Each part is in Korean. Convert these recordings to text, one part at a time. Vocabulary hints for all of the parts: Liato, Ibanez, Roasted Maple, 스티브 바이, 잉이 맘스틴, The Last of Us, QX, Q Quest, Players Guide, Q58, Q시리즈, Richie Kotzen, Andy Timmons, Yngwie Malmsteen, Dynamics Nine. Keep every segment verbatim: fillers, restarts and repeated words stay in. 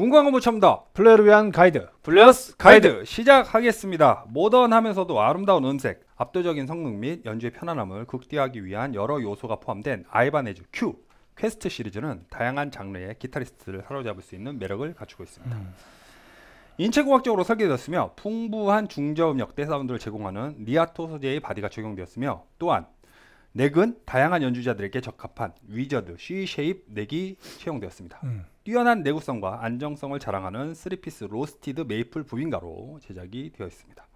군광어무 첨다 플레이어를 위한 가이드 플레이어스 가이드. 가이드 시작하겠습니다. 모던하면서도 아름다운 은색, 압도적인 성능 및 연주의 편안함을 극대화하기 위한 여러 요소가 포함된 아이바네즈 Q 퀘스트 시리즈는 다양한 장르의 기타리스트를 사로잡을 수 있는 매력을 갖추고 있습니다. 음. 인체공학적으로 설계되었으며 풍부한 중저음 역대 사운드를 제공하는 리아토 소재의 바디가 적용되었으며, 또한 넥은 다양한 연주자들에게 적합한 위저드 C쉐입 넥이 채용되었습니다. 음. 뛰어난 내구성과 안정성을 자랑하는 쓰리 피스 로스티드 메이플 부인가로 제작이 되어 있습니다.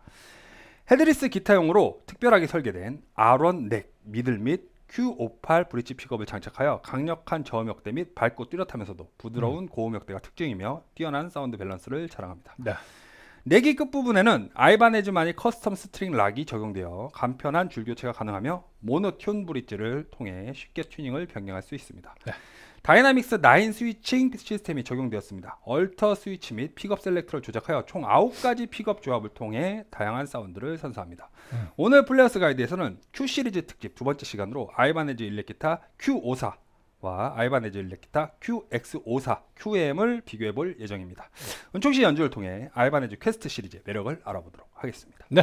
헤드리스 기타용으로 특별하게 설계된 알 원 넥, 미들 및 큐 오십팔 브릿지 픽업을 장착하여 강력한 저음역대 및 밝고 뚜렷하면서도 부드러운 음. 고음역대가 특징이며 뛰어난 사운드 밸런스를 자랑합니다. 네. 넥이 끝부분에는 아이바네즈만이 커스텀 스트링 락이 적용되어 간편한 줄교체가 가능하며 모노튠 브릿지를 통해 쉽게 튜닝을 변경할 수 있습니다. 네. 다이나믹스 나인 스위칭 시스템이 적용되었습니다. 얼터 스위치 및 픽업 셀렉트를 조작하여 총 아홉 가지 픽업 조합을 통해 다양한 사운드를 선사합니다. 음. 오늘 플레이어스 가이드에서는 Q시리즈 특집 두 번째 시간으로 아이바네즈 일렉기타 큐 오십사와 아이바네즈 일렉기타 큐 엑스 오십사, 큐엠을 비교해볼 예정입니다. 음. 은총 씨 연주를 통해 아이바네즈 퀘스트 시리즈의 매력을 알아보도록 하겠습니다. 네.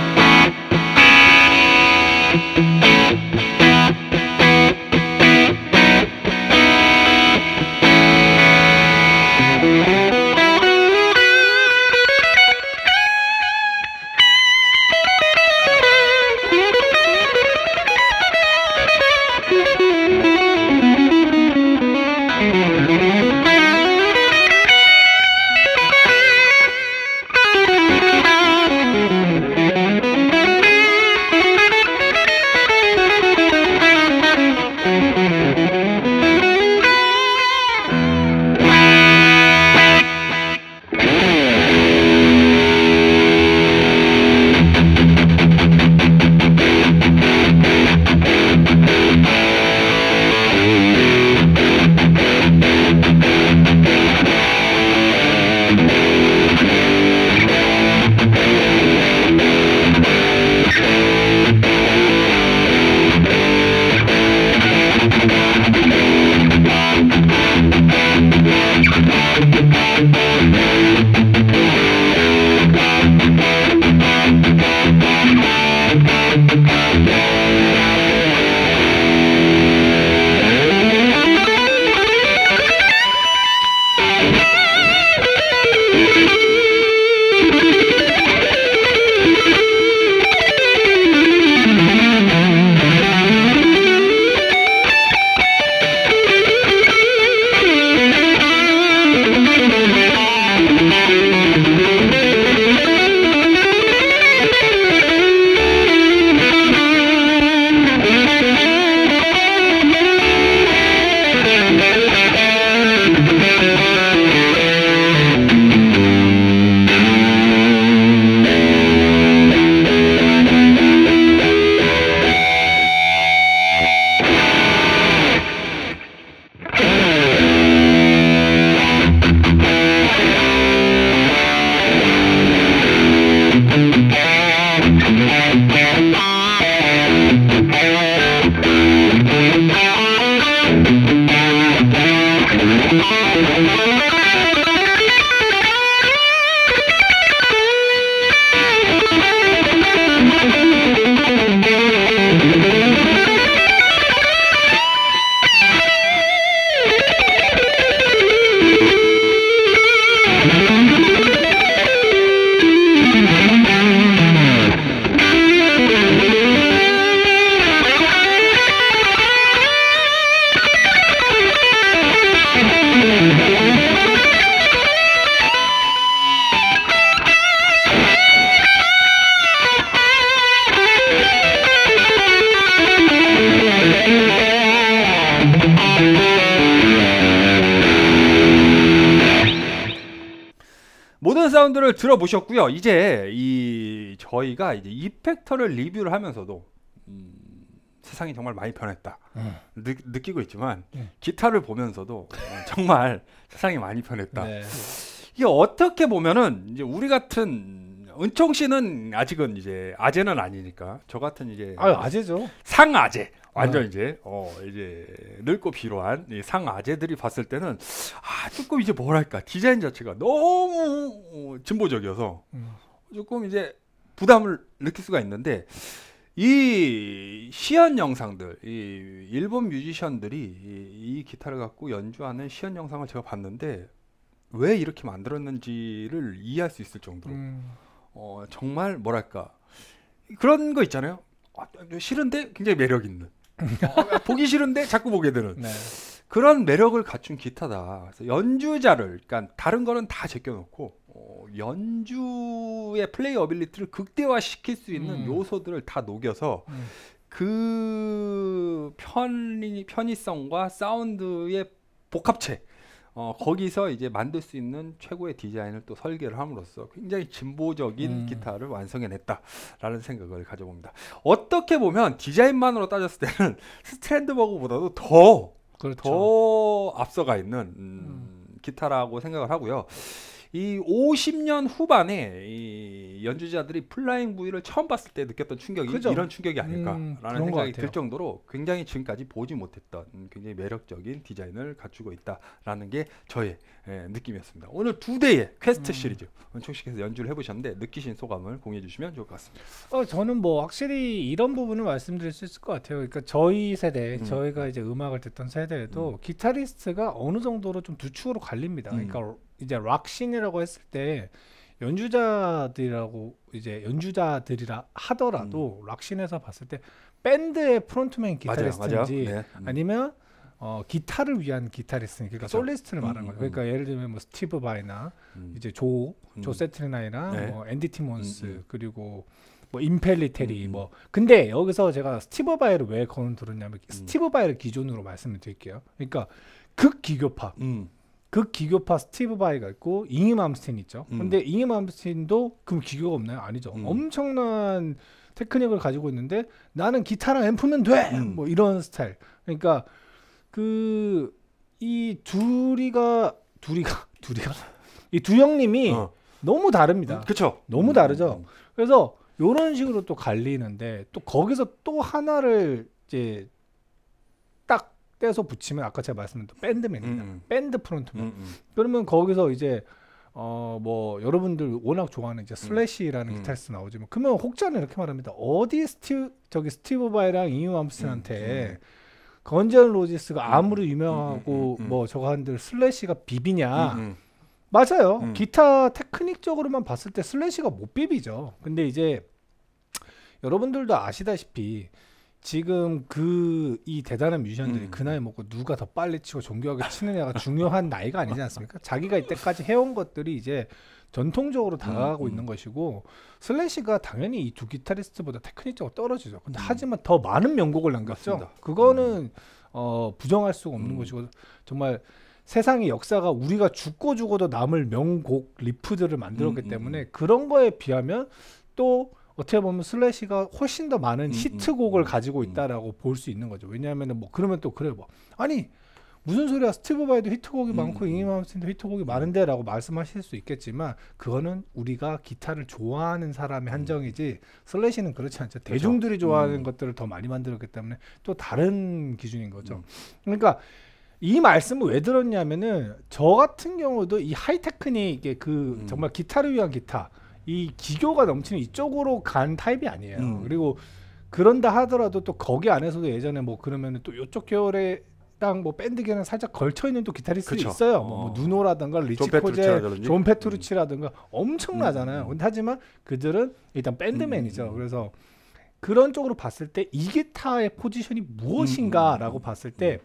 사운드를 들어보셨고요. 이제 이 저희가 이제 이펙터를 리뷰를 하면서도 음, 세상이 정말 많이 변했다 음. 느, 느끼고 있지만 네. 기타를 보면서도 정말 세상이 많이 변했다. 네. 이게 어떻게 보면은 이제 우리 같은 은총 씨는 아직은 이제 아재는 아니니까 저 같은 이제 아유, 아재죠. 상아재. 완전 어. 이제 어 이제 늙고 비로한 상 아재들이 봤을 때는 아 조금 이제 뭐랄까 디자인 자체가 너무 진보적이어서 음. 조금 이제 부담을 느낄 수가 있는데 이 시연 영상들 이 일본 뮤지션들이 이, 이 기타를 갖고 연주하는 시연 영상을 제가 봤는데 왜 이렇게 만들었는지를 이해할 수 있을 정도로 음. 어 정말 뭐랄까 그런 거 있잖아요. 아, 싫은데 굉장히 매력 있는. 어, 보기 싫은데 자꾸 보게 되는 네. 그런 매력을 갖춘 기타다. 그래서 연주자를, 그러니까 다른 거는 다 제껴놓고 어, 연주의 플레이 어빌리티를 극대화시킬 수 있는 음. 요소들을 다 녹여서 음. 그 편리, 편의성과 사운드의 복합체 어, 거기서 이제 만들 수 있는 최고의 디자인을 또 설계를 함으로써 굉장히 진보적인 음. 기타를 완성해냈다라는 생각을 가져봅니다. 어떻게 보면 디자인만으로 따졌을 때는 스트랜드버그보다도 더, 그렇죠. 더 앞서가 있는 음, 음. 기타라고 생각을 하고요. 이 오십 년 후반에 이 연주자들이 플라잉 V를 처음 봤을 때 느꼈던 충격이 그죠? 이런 충격이 아닐까라는 음, 생각이 들 정도로 굉장히 지금까지 보지 못했던 굉장히 매력적인 디자인을 갖추고 있다라는 게 저의 예, 느낌이었습니다. 오늘 두 대의 퀘스트 음. 시리즈 은총씨께서 연주를 해보셨는데 느끼신 소감을 공유해 주시면 좋을 것 같습니다. 어, 저는 뭐 확실히 이런 부분을 말씀드릴 수 있을 것 같아요. 그러니까 저희 세대, 음. 저희가 이제 음악을 듣던 세대에도 음. 기타리스트가 어느 정도로 좀 두 축으로 갈립니다. 그러니까 음. 이제 락신이라고 했을 때 연주자들이라고 이제 연주자들이라 하더라도 음. 락신에서 봤을 때 밴드의 프론트맨 기타리스트인지 맞아, 맞아. 네. 음. 아니면 어, 기타를 위한 기타리스트, 그러니까 맞아. 솔리스트를 말하는 음, 거죠. 그러니까 음. 예를 들면 뭐 스티브 바이나 음. 이제 조, 음. 조 세트리나이나 네. 뭐 앤디 티몬스 음. 그리고 뭐 임펠리테리 음. 뭐 근데 여기서 제가 스티브 바이를 왜 거론들었냐면 음. 스티브 바이를 기준으로 말씀을 드릴게요. 그러니까 극기교파. 음. 극 기교파 스티브 바이가 있고 잉이 맘스틴 있죠. 음. 근데 잉이 맘스틴도 그럼 기교가 없나요? 아니죠. 음. 엄청난 테크닉을 가지고 있는데 나는 기타랑 앰프면 돼! 음. 뭐 이런 스타일. 그러니까 그 이 둘이가 둘이가 둘이가 이 두 형님이 어. 너무 다릅니다. 그쵸? 너무 음. 다르죠. 그래서 이런 식으로 또 갈리는데 또 거기서 또 하나를 이제 떼서 붙이면 아까 제가 말씀드렸던 밴드맨입니다. 음. 밴드 프론트맨. 음, 음. 그러면 거기서 이제 어 뭐 여러분들 워낙 좋아하는 이제 슬래시라는 음. 기타리스트 나오지만 그러면 혹자는 이렇게 말합니다. 어디 스티 저기 스티브 바이랑 잉이 맘스틴한테 음, 음. 건전 로지스가 아무리 유명하고 음, 음, 음, 음. 뭐 저거 한들 슬래시가 비비냐? 음, 음. 맞아요. 음. 기타 테크닉적으로만 봤을 때 슬래시가 못 비비죠. 근데 이제 여러분들도 아시다시피. 지금 그 이 대단한 뮤지션들이 음. 그 나이 먹고 누가 더 빨리 치고 정교하게 치느냐가 중요한 나이가 아니지 않습니까? 자기가 이때까지 해온 것들이 이제 전통적으로 다가가고 음. 있는 것이고 슬래시가 당연히 이 두 기타리스트보다 테크닉적으로 떨어지죠. 근데 음. 하지만 더 많은 명곡을 남겼죠. 맞습니다. 그거는 음. 어, 부정할 수가 없는 음. 것이고 정말 세상의 역사가 우리가 죽고 죽어도 남을 명곡 리프들을 만들었기 음. 때문에 그런 거에 비하면 또 어떻게 보면 슬래시가 훨씬 더 많은 음, 히트곡을 음, 가지고 있다라고 음. 볼 수 있는 거죠. 왜냐하면 뭐 그러면 또 그래 뭐 아니 무슨 소리야 스티브 바이도 히트곡이 음, 많고 음. 잉이 맘스틴도 히트곡이 많은데 라고 말씀하실 수 있겠지만 그거는 우리가 기타를 좋아하는 사람의 한정이지 슬래시는 그렇지 않죠. 대중들이 좋아하는 음. 것들을 더 많이 만들었기 때문에 또 다른 기준인 거죠. 음. 그러니까 이 말씀을 왜 들었냐면은 저 같은 경우도 이 하이테크닉 이게 그 음. 정말 기타를 위한 기타 이 기교가 넘치는 이쪽으로 간 타입이 아니에요. 음. 그리고 그런다 하더라도 또 거기 안에서도 예전에 뭐 그러면은 또 요쪽 계열에 딱뭐 밴드계는 살짝 걸쳐 있는 또 기타리스트 있어요. 어. 뭐 누노라든가 리치 코제, 존 페트루치라든가 음. 엄청나잖아요. 음. 하지만 그들은 일단 밴드맨이죠. 음. 그래서 그런 쪽으로 봤을 때이 기타의 포지션이 무엇인가라고 음. 봤을 때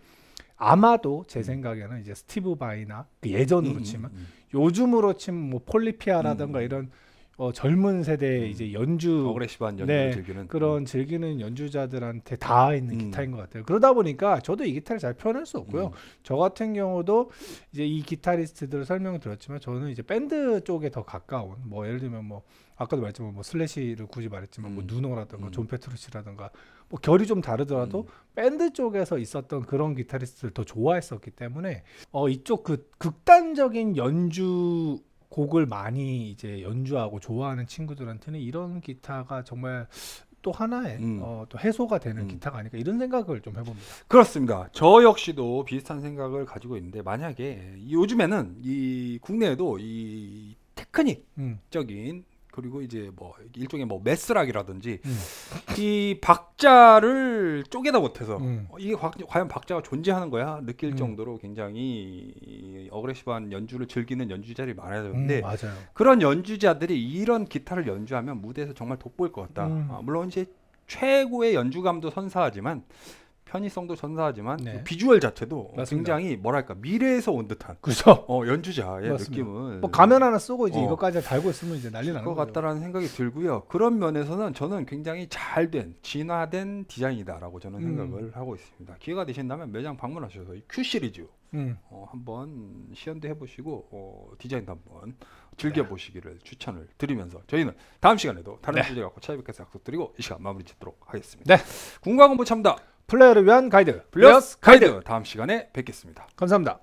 아마도 제 생각에는 이제 스티브 바이나 그 예전으로 치면 음. 요즘으로 치면 뭐 폴리피아라든가 음. 이런 어, 젊은 세대의 이제 연주 어그레시브한 연주를 네, 즐기는 그런 음. 즐기는 연주자들한테 닿아 있는 음. 기타인 것 같아요. 그러다 보니까 저도 이 기타를 잘 표현할 수 없고요. 음. 저 같은 경우도 이제 이 기타리스트들을 설명을 드렸지만 저는 이제 밴드 쪽에 더 가까운 뭐 예를 들면 뭐 아까도 말했지만 뭐 슬래시를 굳이 말했지만 음. 뭐 누노라든가 음. 존 페트루치라든가 뭐 결이 좀 다르더라도 음. 밴드 쪽에서 있었던 그런 기타리스트를 더 좋아했었기 때문에 어, 이쪽 그 극단적인 연주 곡을 많이 이제 연주하고 좋아하는 친구들한테는 이런 기타가 정말 또 하나의 음. 어, 또 해소가 되는 음. 기타가 아닐까 이런 생각을 좀 해봅니다. 그렇습니다. 저 역시도 비슷한 생각을 가지고 있는데 만약에 요즘에는 이 국내에도 이 테크닉적인 음. 그리고 이제 뭐 일종의 뭐 메스락이라든지 음. 이 박자를 쪼개다 못해서 음. 이게 과연 박자가 존재하는 거야 느낄 음. 정도로 굉장히 어그레시브한 연주를 즐기는 연주자들이 많아야 되는데 음, 그런 연주자들이 이런 기타를 연주하면 무대에서 정말 돋보일 것 같다. 음. 아, 물론 이제 최고의 연주감도 선사하지만 편의성도 선사하지만 네. 그 비주얼 자체도 맞습니다. 굉장히 뭐랄까 미래에서 온 듯한 그죠? 어, 연주자의 맞습니다. 느낌은 뭐 가면 하나 쓰고 이제 어, 이것까지 달고 있으면 이제 난리 나는 것 같다라는 생각이 들고요. 그런 면에서는 저는 굉장히 잘된 진화된 디자인이다라고 저는 음. 생각을 하고 있습니다. 기회가 되신다면 매장 방문하셔서 이 Q 시리즈 음. 어, 한번 시연도 해보시고 어, 디자인도 한번 즐겨보시기를 네. 추천을 드리면서 저희는 다음 시간에도 다른 네. 주제 갖고 찾아뵙겠습니다. 약속드리고 이 시간 마무리 짓도록 하겠습니다. 네. 군과 공부 참다 플레이어를 위한 가이드 플러스 가이드. 가이드 다음 시간에 뵙겠습니다. 감사합니다.